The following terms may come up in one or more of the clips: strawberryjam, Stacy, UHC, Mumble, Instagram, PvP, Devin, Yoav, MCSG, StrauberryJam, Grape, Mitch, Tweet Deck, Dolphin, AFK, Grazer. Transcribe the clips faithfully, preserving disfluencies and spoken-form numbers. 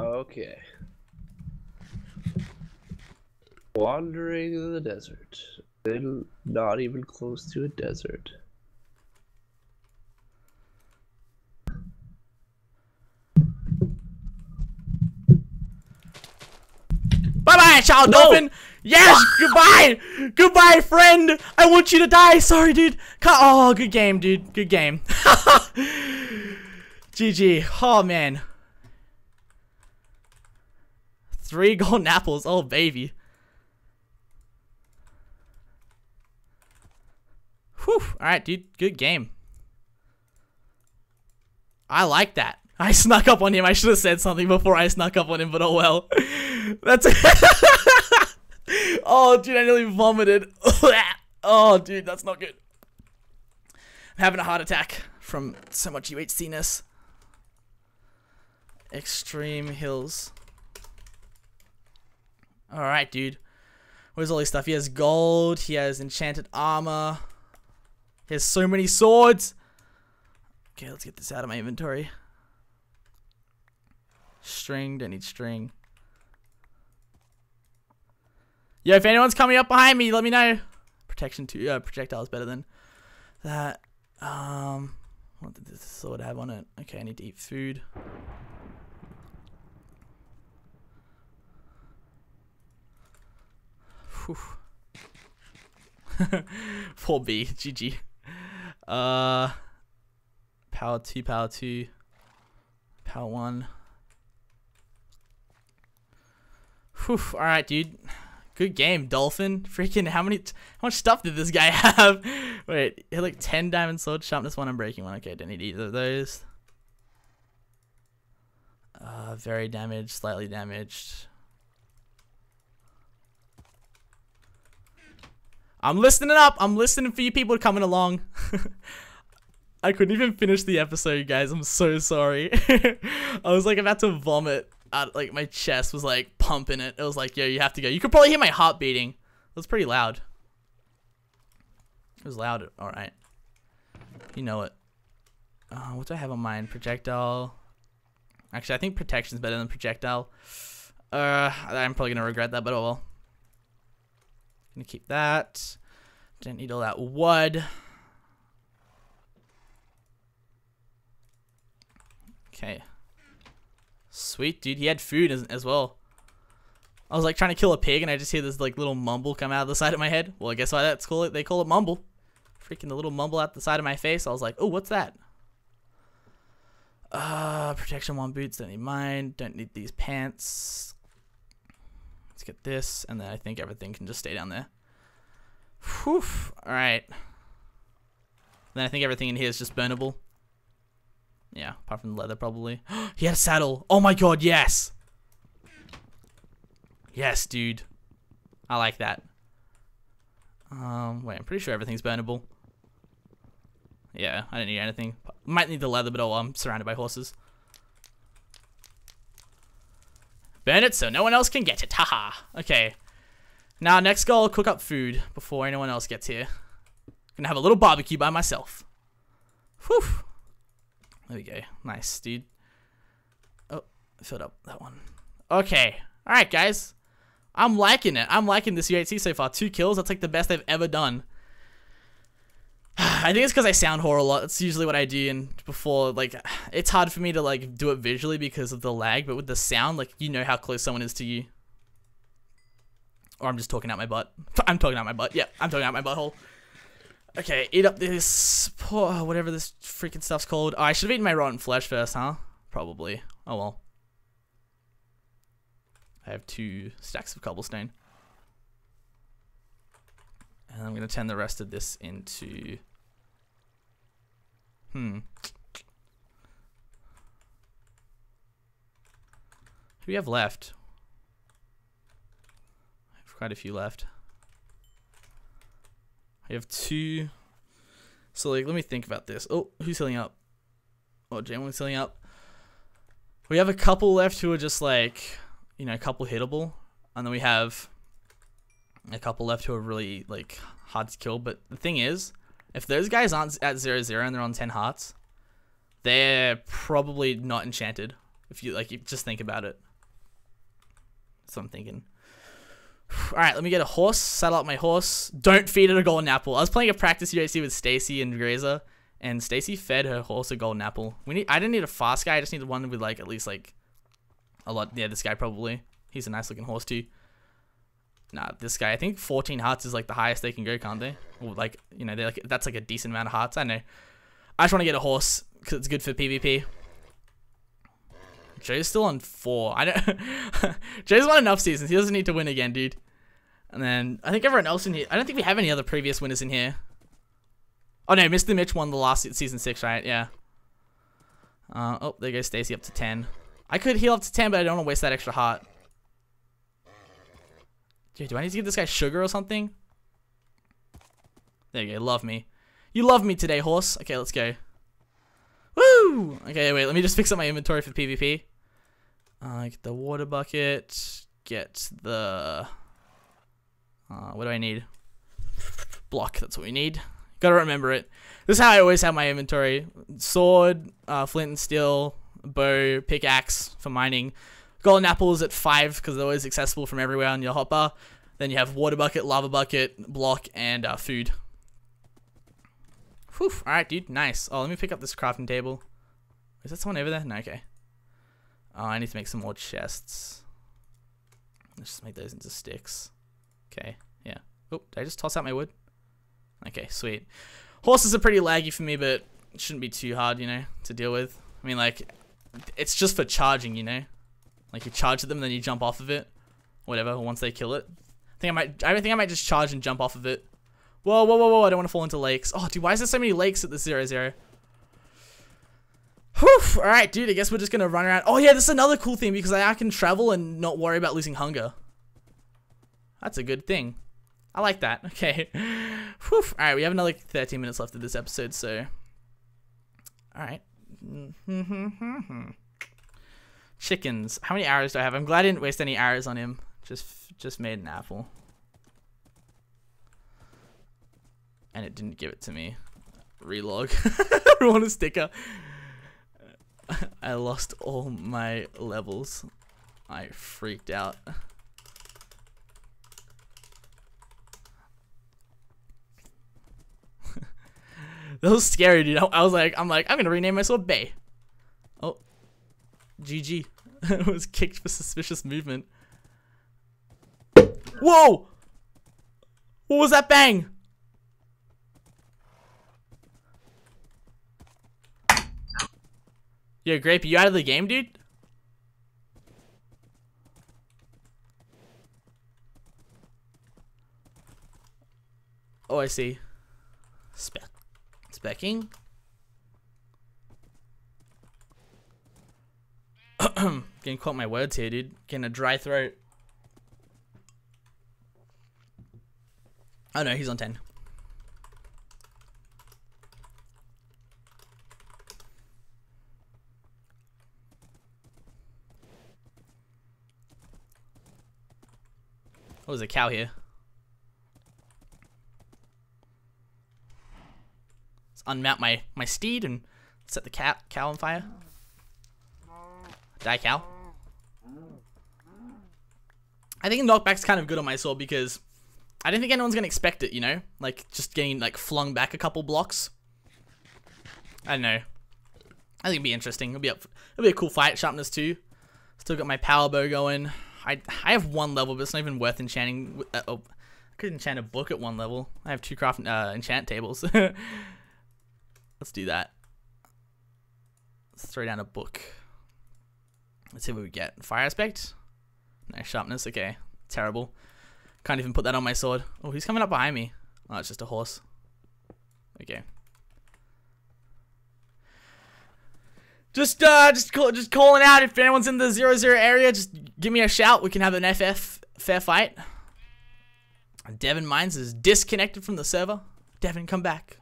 Okay. Wandering in the desert. Then not even close to a desert. Bye-bye, child no. dolphin! Yes! Goodbye! Goodbye, friend! I want you to die! Sorry, dude! Oh, good game, dude. Good game. G G. Oh, man. Three golden apples. Oh, baby. Whew. Alright, dude. Good game. I like that. I snuck up on him. I should have said something before I snuck up on him, but oh well. That's it. Oh, dude, I nearly vomited. Oh, dude, that's not good. I'm having a heart attack from so much U H C-ness. Extreme hills. Alright, dude. Where's all this stuff? He has gold. He has enchanted armor. He has so many swords. Okay, let's get this out of my inventory. String. Don't need string. Yo, if anyone's coming up behind me, let me know. Protection to uh, projectiles better than that. Um, what did this sword have on it? Okay, I need to eat food. four B, G G. Uh, power two, power two, power one. Whew, all right, dude. Good game, Dolphin. Freaking, how many, how much stuff did this guy have? Wait, he had like ten diamond sword, sharpness one, and breaking one. Okay, don't need either of those. Uh, very damaged, slightly damaged. I'm listening up. I'm listening for you people coming along. I couldn't even finish the episode, guys. I'm so sorry. I was like about to vomit. Out, like my chest was like pumping it. It was like, yo, you have to go. You could probably hear my heart beating. It was pretty loud. It was loud. All right. You know it. Uh, what do I have on mine? Projectile. Actually, I think protection's better than projectile. Uh, I'm probably gonna regret that, but oh well. Gonna keep that. Didn't need all that wood. Okay. Sweet, dude. He had food as, as well. I was like trying to kill a pig and I just hear this like little mumble come out of the side of my head. Well, I guess why that's called it. They call it mumble. Freaking the little mumble out the side of my face. I was like, oh, what's that? Uh, protection one boots. Don't need mine. Don't need these pants. Let's get this. And then I think everything can just stay down there. Whew. All right. Then I think everything in here is just burnable. Yeah, apart from the leather, probably. He had a saddle. Oh my god, yes! Yes, dude. I like that. Um, wait, I'm pretty sure everything's burnable. Yeah, I don't need anything. Might need the leather, but oh, I'm surrounded by horses. Burn it so no one else can get it. Haha. Okay. Now, next goal, cook up food before anyone else gets here. Gonna have a little barbecue by myself. Whew. There we go. Nice, dude. Oh, I filled up that one. Okay. All right, guys. I'm liking it. I'm liking this U H C so far. Two kills. That's like the best I've ever done. I think it's because I sound whore a lot. That's usually what I do. And before, like, it's hard for me to, like, do it visually because of the lag. But with the sound, like, you know how close someone is to you. Or I'm just talking out my butt. I'm talking out my butt. Yeah, I'm talking out my butthole. Okay, eat up this, oh, whatever this freaking stuff's called. Oh, I should have eaten my rotten flesh first, huh? Probably. Oh, well. I have two stacks of cobblestone. And I'm going to turn the rest of this into... Hmm. Who do we have left? I have quite a few left. We have two. So, like, let me think about this. Oh, who's healing up? Oh, Jamon's healing up. We have a couple left who are just, like, you know, a couple hittable. And then we have a couple left who are really, like, hard to kill. But the thing is, if those guys aren't at zero zero and they're on ten hearts, they're probably not enchanted. If you like, you just think about it. So I'm thinking. All right, let me get a horse. Saddle up my horse. Don't feed it a golden apple. I was playing a practice U H C with Stacy and Grazer, and Stacy fed her horse a golden apple. We need. I didn't need a fast guy. I just needed one with like at least like a lot. Yeah, this guy probably. He's a nice looking horse too. Nah, this guy. I think fourteen hearts is like the highest they can go, can't they? Or like, you know, they like that's like a decent amount of hearts. I know. I just want to get a horse because it's good for PvP. Jay's still on four. I don't. Jay's won enough seasons. He doesn't need to win again, dude. And then I think everyone else in here. I don't think we have any other previous winners in here. Oh no, Mister Mitch won the last season six, right? Yeah. Uh, oh, there goes Stacy up to ten. I could heal up to ten, but I don't want to waste that extra heart. Dude, do I need to give this guy sugar or something? There you go. Love me. You love me today, horse. Okay, let's go. Woo! Okay, wait. Let me just fix up my inventory for PvP. Uh, get the water bucket. Get the... Uh, what do I need? Block. That's what we need. Gotta remember it. This is how I always have my inventory. Sword, uh, flint and steel, bow, pickaxe for mining. Golden apples at five because they're always accessible from everywhere on your hotbar. Then you have water bucket, lava bucket, block, and uh, food. Whew. Alright, dude. Nice. Oh, let me pick up this crafting table. Is that someone over there? No, okay. Oh, I need to make some more chests. Let's just make those into sticks. Okay, yeah. Oh, did I just toss out my wood? Okay, sweet. Horses are pretty laggy for me, but it shouldn't be too hard, you know, to deal with. I mean, like, it's just for charging, you know? Like, you charge at them, and then you jump off of it. Whatever, once they kill it. I think I might, I think I might just charge and jump off of it. Whoa, whoa, whoa, whoa, I don't want to fall into lakes. Oh, dude, why is there so many lakes at the zero zero? Whew, alright, dude, I guess we're just gonna run around. Oh, yeah, this is another cool thing, because I, I can travel and not worry about losing hunger. That's a good thing. I like that. Okay. Whew, alright, we have another thirteen minutes left of this episode, so... Alright. Chickens. How many arrows do I have? I'm glad I didn't waste any arrows on him. Just just made an apple. And it didn't give it to me. Relog. I want a sticker. I lost all my levels. I freaked out. That was scary, dude. I was like, I'm like, I'm gonna rename myself Bay. Oh. G G. It was kicked for suspicious movement. Whoa! What was that bang? Yo, Grape, are you out of the game, dude? Oh, I see. Spec. Specking? Getting caught my words here, dude. Getting a dry throat. Oh, no, he's on ten. Oh, there's a cow here. Let's unmount my, my steed and set the cow, cow on fire. Die, cow. I think knockback's kind of good on my sword because I don't think anyone's going to expect it, you know? Like, just getting, like, flung back a couple blocks. I don't know. I think it'll be interesting. It'll be, up, it'll be a cool fight. Sharpness two. Still got my power bow going. I, I have one level, but it's not even worth enchanting. Uh, oh, I could enchant a book at one level. I have two craft uh, enchant tables. Let's do that. Let's throw down a book. Let's see what we get. Fire aspect? No, sharpness. Okay. Terrible. Can't even put that on my sword. Oh, he's coming up behind me. Oh, it's just a horse. Okay. Just, uh, just, call, just calling out. If anyone's in the zero zero area, just give me a shout. We can have an F F fair fight. Devin Mines is disconnected from the server. Devin, come back.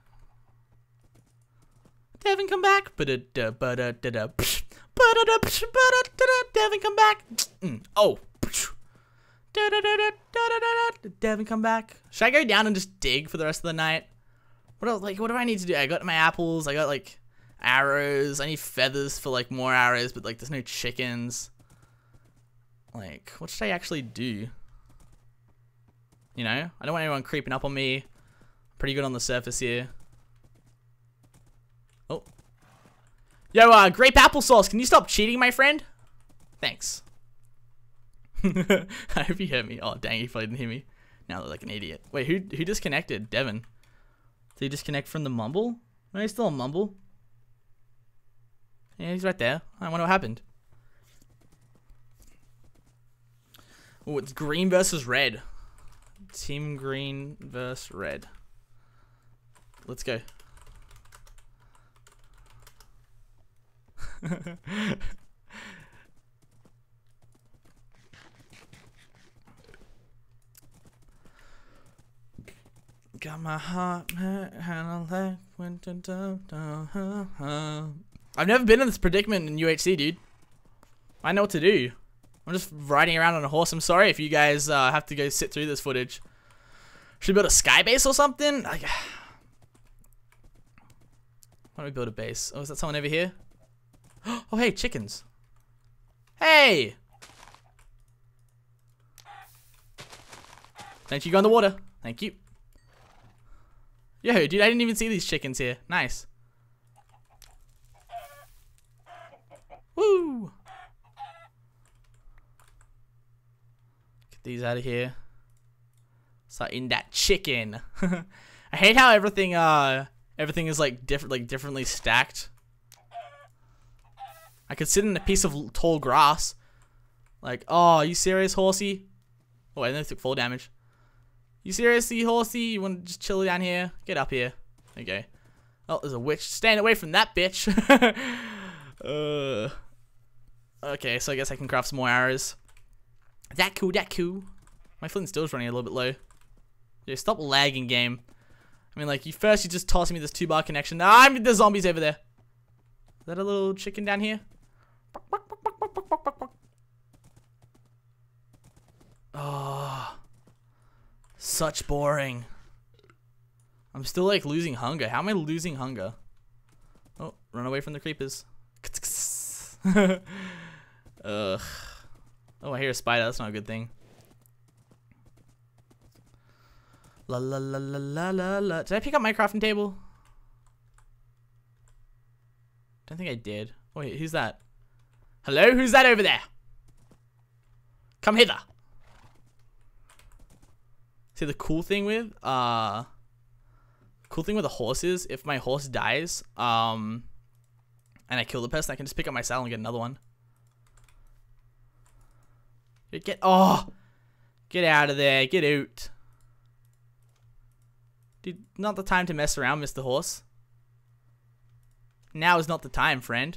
Devin, come back. Devin, come back. Oh. Devin, come back. Should I go down and just dig for the rest of the night? What else? Like, what do I need to do? I got my apples. I got like. arrows. I need feathers for like more arrows, but like there's no chickens. Like, what should I actually do? You know, I don't want anyone creeping up on me. I'm pretty good on the surface here. Oh. Yo, uh, grape applesauce, can you stop cheating, my friend? Thanks. I hope he heard me. Oh, dang, he probably didn't hear me. Now I look like an idiot. Wait, who who disconnected? Devin. Did he disconnect from the Mumble? No, he's still on Mumble. Yeah, he's right there. I wonder what happened. Oh, it's green versus red. Team green versus red. Let's go. Got my heart hurt and I like went to dump down. I've never been in this predicament in U H C, dude. I know what to do. I'm just riding around on a horse. I'm sorry if you guys uh, have to go sit through this footage. Should we build a sky base or something? Like, why don't we build a base? Oh, is that someone over here? Oh, hey, chickens. Hey! Thank you, go in the water. Thank you. Yo, dude, I didn't even see these chickens here. Nice. Woo! Get these out of here. Start eating that chicken. I hate how everything, uh, everything is like different, like differently stacked. I could sit in a piece of tall grass. Like, oh, are you serious, horsey? Oh, I took fall damage. You seriously, horsey? You want to just chill down here? Get up here. Okay. Oh, there's a witch. Staying away from that bitch. uh, okay, so I guess I can craft some more arrows. That cool, that cool. My flint and steel's running a little bit low. Yo, stop lagging, game. I mean, like, you first you just tossing me this two-bar connection. Nah, I mean, there's zombies over there. Is that a little chicken down here? Oh... Such boring. I'm still like losing hunger. How am I losing hunger? Oh, run away from the creepers. Ugh. Oh, I hear a spider. That's not a good thing. La la la la la la la. Did I pick up my crafting table? Don't think I did. Wait, who's that? Hello? Who's that over there? Come hither. See, the cool thing with uh cool thing with a horse is if my horse dies um and I kill the person, I can just pick up my saddle and get another one. Get oh get out of there, get out. Dude, not the time to mess around, Mister Horse. Now is not the time, friend.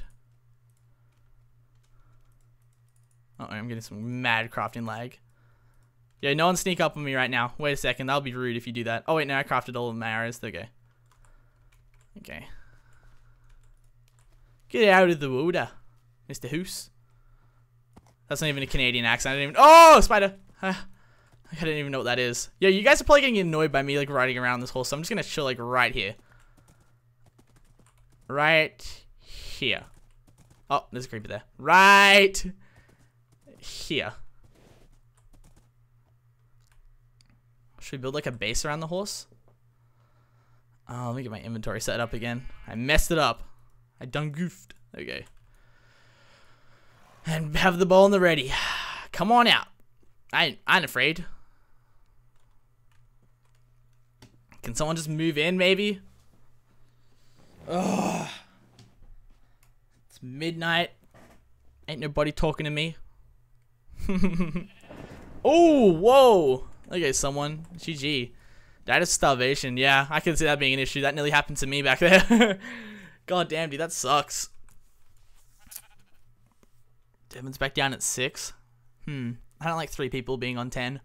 Uh oh, I'm getting some mad crafting lag. Yeah, no one sneak up on me right now. Wait a second, that'll be rude if you do that. Oh wait, no, I crafted all of my arrows. There we go. Okay. Get out of the water, Mister Hoose. That's not even a Canadian accent. I didn't even. Oh, spider! I didn't even know what that is. Yeah, you guys are probably getting annoyed by me like riding around this hole, so I'm just gonna chill like right here. Right here. Oh, there's a creeper there. Right here. Should we build like a base around the horse? Uh, let me get my inventory set up again. I messed it up. I done goofed. Okay. And have the bow on the ready. Come on out. I I ain't afraid. Can someone just move in maybe? Ugh. It's midnight. Ain't nobody talking to me. Oh, whoa. Okay, someone. G G. Died of starvation. Yeah, I can see that being an issue. That nearly happened to me back there. God damn, dude, that sucks. Devin's back down at six. Hmm. I don't like three people being on ten.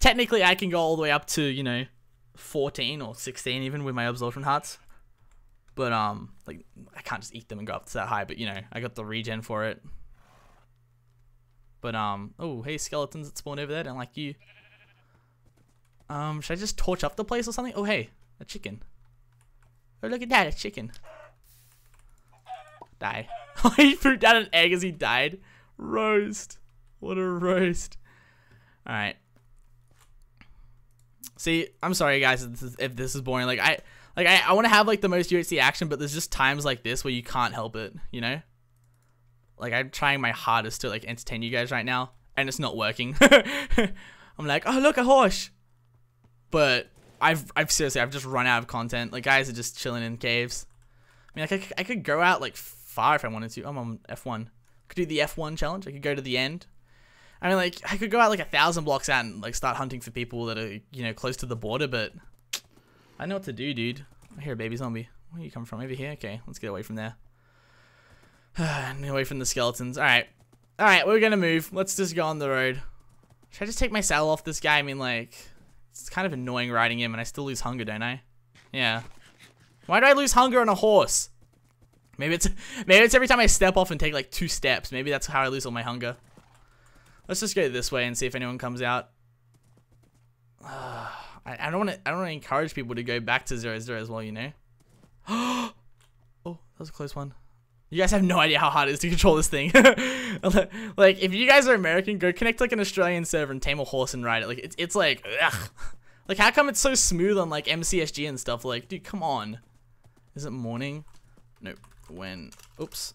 Technically, I can go all the way up to, you know, fourteen or sixteen even with my absorption hearts. But, um, like, I can't just eat them and go up to that high. But, you know, I got the regen for it. But, um, oh, hey, skeletons that spawned over there. Don't like you. Um, should I just torch up the place or something? Oh, hey, a chicken. Oh, look at that, a chicken. Die. He threw down an egg as he died. Roast. What a roast. Alright. See, I'm sorry guys if this is, if this is boring. Like, I like I, I want to have, like, the most U H C action, but there's just times like this where you can't help it, you know? Like, I'm trying my hardest to, like, entertain you guys right now, and it's not working. I'm like, oh, look, a horse. But I've, I've seriously, I've just run out of content. Like, guys are just chilling in caves. I mean, like, I could, I could go out, like, far if I wanted to. I'm on F one. I could do the F one challenge. I could go to the end. I mean, like, I could go out, like, a thousand blocks out and, like, start hunting for people that are, you know, close to the border, but I know what to do, dude. I hear a baby zombie. Where you come from? Over here? Okay, let's get away from there. Get away from the skeletons. Alright. Alright, we're gonna move. Let's just go on the road. Should I just take my saddle off this guy? I mean, like, it's kind of annoying riding him, and I still lose hunger, don't I? Yeah. Why do I lose hunger on a horse? Maybe it's maybe it's every time I step off and take, like, two steps. Maybe that's how I lose all my hunger. Let's just go this way and see if anyone comes out. Uh, I, I don't want to. I don't want to encourage people to go back to zero zero as well. You know. Oh, that was a close one. You guys have no idea how hard it is to control this thing. Like, if you guys are American, go connect like an Australian server and tame a horse and ride it. Like, it's it's like, ugh. Like, how come it's so smooth on like M C S G and stuff? Like, dude, come on. Is it morning? Nope. When? Oops.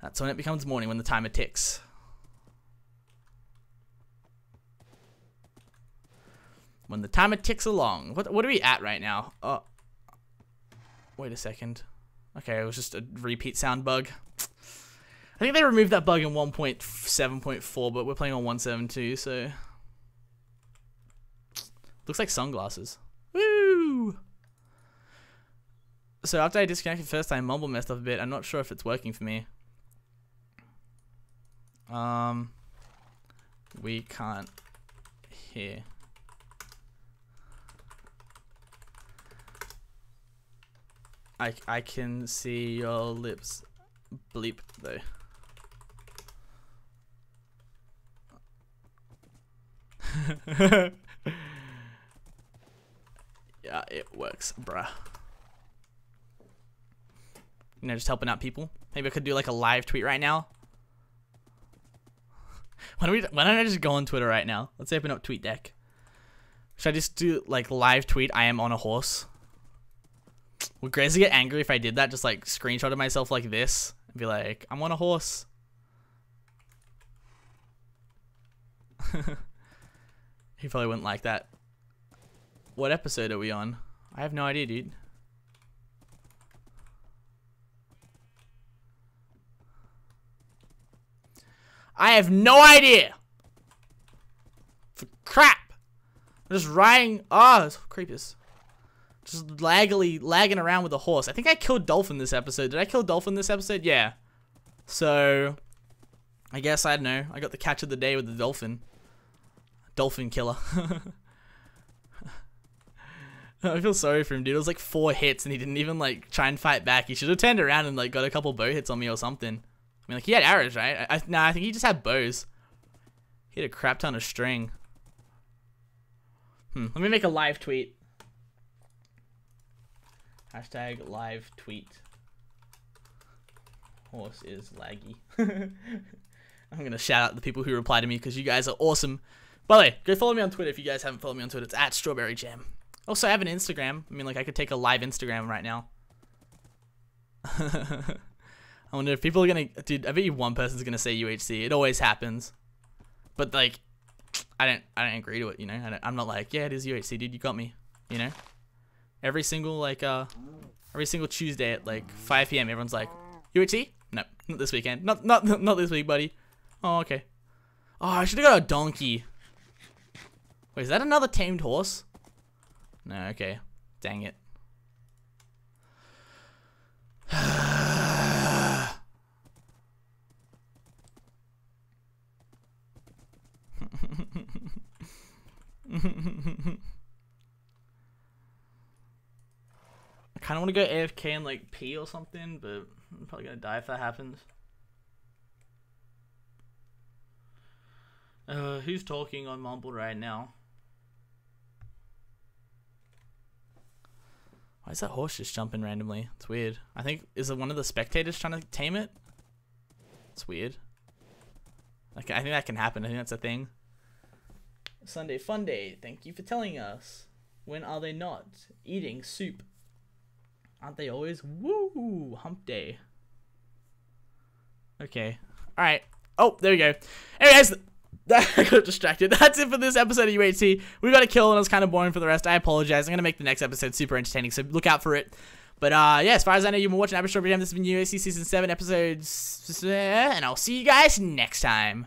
That's when it becomes morning, when the timer ticks. When the timer ticks along. What what are we at right now? Oh, wait a second. Okay, it was just a repeat sound bug. I think they removed that bug in one point seven point four, but we're playing on one point seven point two, so looks like sunglasses. Woo! So after I disconnected the first time, Mumble messed up a bit. I'm not sure if it's working for me. Um, we can't hear. I, I can see your lips bleep though. Yeah, it works, bruh. You know, just helping out people. Maybe I could do like a live tweet right now. Why don't, we, why don't I just go on Twitter right now? Let's open up Tweet Deck. Should I just do, like, live tweet, I am on a horse? Would Grazer get angry if I did that? Just, like, screenshot of myself like this? And be like, I'm on a horse. He probably wouldn't like that. What episode are we on? I have no idea, dude. I have no idea. For crap. I'm just riding. Ah, oh, creepers. Just laggily, lagging around with a horse. I think I killed Dolphin this episode. Did I kill Dolphin this episode? Yeah. So, I guess, I don't know. I got the catch of the day with the Dolphin. Dolphin killer. I feel sorry for him, dude. It was like four hits and he didn't even like try and fight back. He should have turned around and like got a couple bow hits on me or something. I mean, like, he had arrows, right? I, I, nah, I think he just had bows. He had a crap ton of string. Hmm. Let me make a live tweet. Hashtag live tweet. Horse is laggy. I'm going to shout out the people who reply to me because you guys are awesome. By the way, go follow me on Twitter if you guys haven't followed me on Twitter. It's at strawberryjam. Also, I have an Instagram. I mean, like, I could take a live Instagram right now. I wonder if people are gonna, dude. I bet you one person's gonna say U H C. It always happens, but like, I don't, I don't agree to it. You know, I don't, I'm not like, yeah, it is U H C, dude. You got me. You know, every single like, uh, every single Tuesday at like five P M, everyone's like, U H C? No, not this weekend. Not, not, not this week, buddy. Oh, okay. Oh, I should have got a donkey. Wait, is that another tamed horse? No, okay. Dang it. I kind of want to go A F K and like pee or something, but I'm probably gonna die if that happens. Uh, who's talking on Mumble right now? Why is that horse just jumping randomly? It's weird. I think, is it one of the spectators trying to tame it? It's weird. Like, I think that can happen. I think that's a thing. Sunday Fun Day. Thank you for telling us. When are they not eating soup? Aren't they always? Woo! Hump day. Okay. Alright. Oh, there we go. Anyways, I got distracted. That's it for this episode of U H C. We got a kill and it was kind of boring for the rest. I apologize. I'm going to make the next episode super entertaining, so look out for it. But uh, yeah, as far as I know, you've been watching Strawberry Jam. This has been U H C Season seven, Episode... And I'll see you guys next time.